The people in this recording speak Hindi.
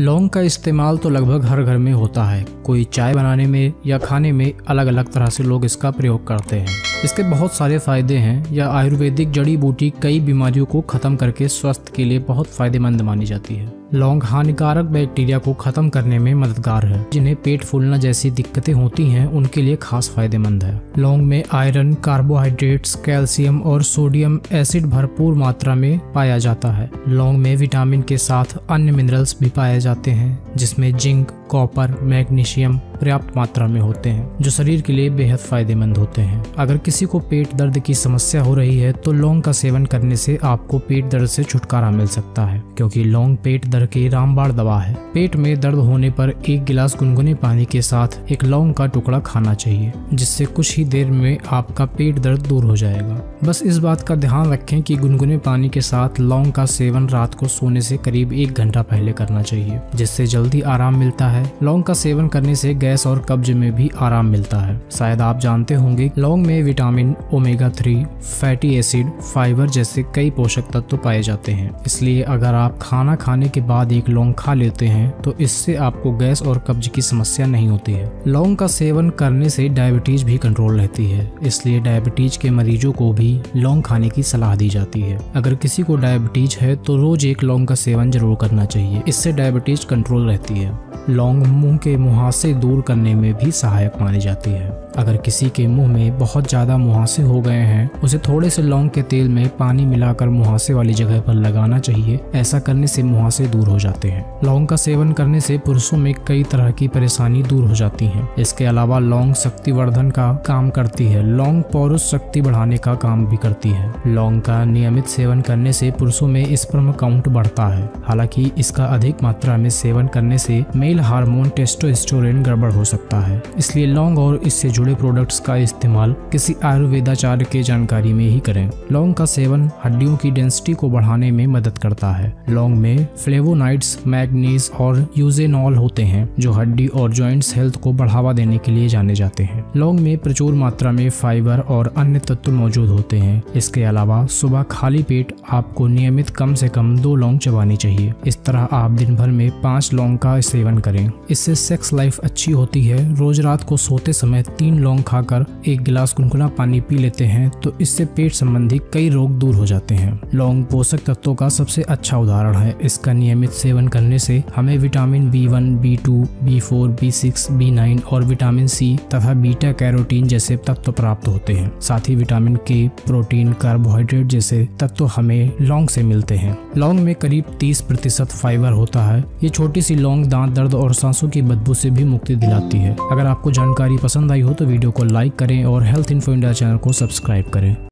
लौंग का इस्तेमाल तो लगभग हर घर में होता है। कोई चाय बनाने में या खाने में अलग अलग तरह से लोग इसका प्रयोग करते हैं। इसके बहुत सारे फायदे हैं। यह आयुर्वेदिक जड़ी बूटी कई बीमारियों को खत्म करके स्वास्थ्य के लिए बहुत फायदेमंद मानी जाती है। लौंग हानिकारक बैक्टीरिया को खत्म करने में मददगार है। जिन्हें पेट फूलना जैसी दिक्कतें होती हैं उनके लिए खास फायदेमंद है। लौंग में आयरन, कार्बोहाइड्रेट्स, कैल्शियम और सोडियम एसिड भरपूर मात्रा में पाया जाता है। लौंग में विटामिन के साथ अन्य मिनरल्स भी पाए जाते हैं, जिसमें जिंक, कॉपर, मैग्नीशियम पर्याप्त मात्रा में होते हैं, जो शरीर के लिए बेहद फायदेमंद होते हैं। अगर किसी को पेट दर्द की समस्या हो रही है तो लौंग का सेवन करने से आपको पेट दर्द से छुटकारा मिल सकता है, क्योंकि लौंग पेट दर्द की रामबाण दवा है। पेट में दर्द होने पर 1 गिलास गुनगुने पानी के साथ एक लौंग का टुकड़ा खाना चाहिए, जिससे कुछ ही देर में आपका पेट दर्द दूर हो जाएगा। बस इस बात का ध्यान रखें कि गुनगुने पानी के साथ लौंग का सेवन रात को सोने से करीब 1 घंटा पहले करना चाहिए, जिससे जल्दी आराम मिलता है। लौंग का सेवन करने से गैस और कब्ज में भी आराम मिलता है। शायद आप जानते होंगे लौंग में vitamin, omega 3, fatty acid, fibre जैसे कई पोषक तत्व पाए जाते हैं। इसलिए अगर आप खाना खाने के बाद एक लौंग खा लेते हैं तो इससे आपको गैस और कब्ज की समस्या नहीं होती है। लौंग का सेवन करने से डायबिटीज भी कंट्रोल रहती है, इसलिए डायबिटीज के मरीजों को भी लौंग खाने की सलाह दी जाती है। अगर किसी को डायबिटीज है तो रोज एक लौंग का सेवन जरूर करना चाहिए, इससे डायबिटीज कंट्रोल रहती है। लौंग मुंह के मुहासे दूर करने में भी सहायक मानी जाती है। अगर किसी के मुंह में बहुत ज़्यादा मुहासे हो गए हैं, उसे थोड़े से लौंग के तेल में पानी मिलाकर मुहासे वाली जगह पर लगाना चाहिए। ऐसा करने से मुहासे दूर हो जाते हैं। लौंग का सेवन करने से पुरुषों में कई तरह की परेशानी दूर हो जाती है। इसके अलावा लौंग शक्तिवर्धन का काम करती है। लौंग पौरुष शक्ति बढ़ाने का काम भी करती है। लौंग का नियमित सेवन करने से पुरुषों में स्पर्म काउंट बढ़ता है। हालांकि इसका अधिक मात्रा में सेवन करने से मेल हार्मोन टेस्टोस्टेरोन गड़बड़ हो सकता है। इसलिए लौंग और इससे जुड़े प्रोडक्ट्स का इस्तेमाल किसी आयुर्वेदाचार्य के जानकारी में ही करें। लौंग का सेवन हड्डियों की डेंसिटी को बढ़ाने में मदद करता है। लौंग में फ्लेवोनाइड्स, मैग्नीज और यूजेनॉल होते हैं, जो हड्डी और जॉइंट्स हेल्थ को बढ़ावा देने के लिए जाने जाते हैं। लौंग में प्रचुर मात्रा में फाइबर और अन्य तत्व मौजूद होते हैं। इसके अलावा सुबह खाली पेट आपको नियमित कम से कम 2 लौंग चबानी चाहिए। इस तरह आप दिन भर में 5 लौंग का सेवन करें। इससे सेक्स लाइफ अच्छी होती है। रोज रात को सोते समय 3 लौंग खाकर 1 गिलास गुनगुना पानी पी लेते हैं तो इससे पेट संबंधी कई रोग दूर हो जाते हैं। लौंग पोषक तत्वों का सबसे अच्छा उदाहरण है। इसका नियमित सेवन करने से हमें vitamin B1, B2, B4, B6, B9 और विटामिन C तथा बीटा कैरोटीन जैसे तत्व प्राप्त होते हैं। साथ ही विटामिन K, प्रोटीन, कार्बोहाइड्रेट जैसे तत्व हमें लौंग से मिलते हैं। लौंग में करीब 30% फाइबर होता है। ये छोटी सी लौंग दांत दर्द और सांसों की बदबू से भी मुक्ति दिलाती है। अगर आपको जानकारी पसंद आई हो तो वीडियो को लाइक करें और हेल्थ इन्फो इंडिया चैनल को सब्सक्राइब करें।